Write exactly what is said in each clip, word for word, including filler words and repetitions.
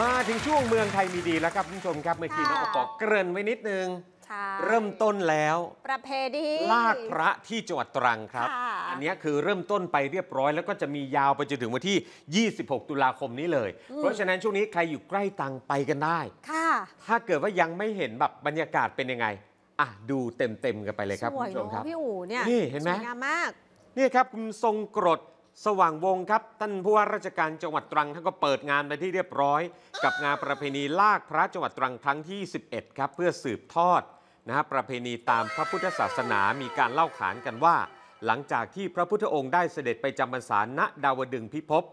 มาถึงช่วงเมืองไทยมีดีแล้วครับคุณผู้ชมครับเมื่อกี้น้องอปอเกริ่นไว้นิดนึงเริ่มต้นแล้วประเพณีลากพระที่จังหวัดตรังครับอันนี้คือเริ่มต้นไปเรียบร้อยแล้วก็จะมียาวไปจนถึงวันที่ ยี่สิบหก ตุลาคมนี้เลยเพราะฉะนั้นช่วงนี้ใครอยู่ใกล้ตรังไปกันได้ค่ะถ้าเกิดว่ายังไม่เห็นแบบบรรยากาศเป็นยังไงอ่ะดูเต็มๆกันไปเลยครับคุณผู้ชมครับพี่อู๋เนี่ยนี่เห็นไหมสวยงามมากนี่ครับคุณทรงกรดสว่างวงครับท่านผู้ว่าราชการจังหวัดตรังท่านก็เปิดงานไปที่เรียบร้อยกับงานประเพณีลากพระจังหวัดตรังครั้งที่สิบเอ็ดครับเพื่อสืบทอดนะฮะประเพณีตามพระพุทธศาสนามีการเล่าขานกันว่าหลังจากที่พระพุทธองค์ได้เสด็จไปจำพรรษาณดาวดึงส์พิภพ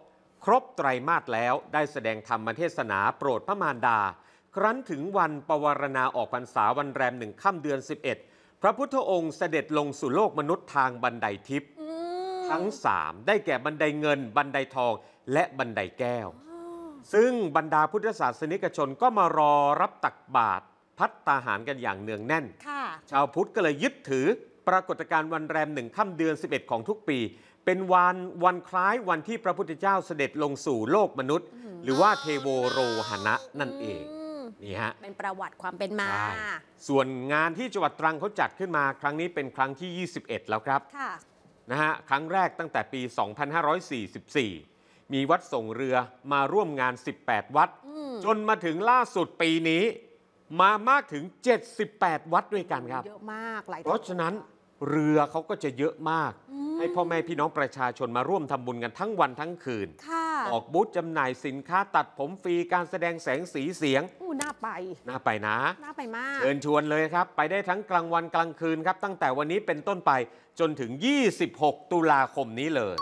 ครบไตรมาสแล้วได้แสดงธรรมเทศนาโปรดพระมารดาครั้นถึงวันปวารณาออกพรรษาวันแรมหนึ่งค่ำเดือนสิบเอ็ดพระพุทธองค์เสด็จลงสู่โลกมนุษย์ทางบันไดทิพย์ทั้งสามได้แก่บันไดเงินบันไดทองและบันไดแก้วซึ่งบรรดาพุทธศาสนิกชนก็มารอรับตักบาตรภัตตาหารกันอย่างเนืองแน่นชาวพุทธก็เลยยึดถือปรากฏการณ์วันแรมหนึ่งค่ำเดือนสิบเอ็ดของทุกปีเป็นวันวันคล้ายวันที่พระพุทธเจ้าเสด็จลงสู่โลกมนุษย์หรือว่าเทโวโรหณะนั่นเองนี่ฮะเป็นประวัติความเป็นมาส่วนงานที่จังหวัดตรังเขาจัดขึ้นมาครั้งนี้เป็นครั้งที่ ยี่สิบเอ็ด แล้วครับนะฮะครั้งแรกตั้งแต่ปี สองพันห้าร้อยสี่สิบสี่ มีวัดส่งเรือมาร่วมงาน สิบแปด วัดจนมาถึงล่าสุดปีนี้มามากถึงเจ็ดสิบแปดวัดด้วยกันครับเยอะมากหลายเพราะฉะนั้นเรือเขาก็จะเยอะมากให้พ่อแม่พี่น้องประชาชนมาร่วมทำบุญกันทั้งวันทั้งคืนออกบูธจำหน่ายสินค้าตัดผมฟรีการแสดงแสงสีเสียงอู้น่าไปน่าไปนะน่าไปมากเชิญชวนเลยครับไปได้ทั้งกลางวันกลางคืนครับตั้งแต่วันนี้เป็นต้นไปจนถึงยี่สิบหกตุลาคมนี้เลย